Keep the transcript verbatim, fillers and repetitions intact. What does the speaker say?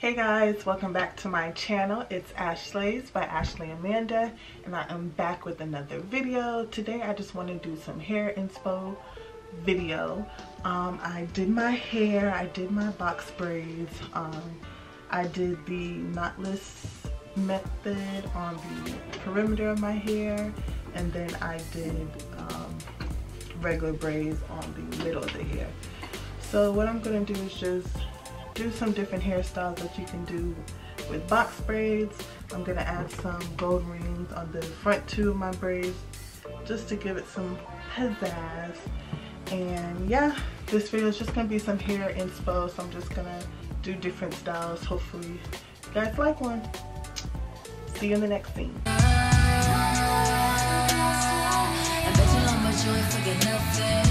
Hey guys, welcome back to my channel. It's Ashley's by Ashley Amanda, and I am back with another video. Today I just want to do some hair inspo video. Um, I did my hair, I did my box braids, um, I did the knotless method on the perimeter of my hair, and then I did um, regular braids on the middle of the hair. So what I'm going to do is just do some different hairstyles that you can do with box braids. I'm going to add some gold rings on the front two of my braids just to give it some pizzazz. And yeah, this video is just going to be some hair inspo, so I'm just going to do different styles. Hopefully you guys like one. See you in the next scene. I bet you love my joy, forget nothing.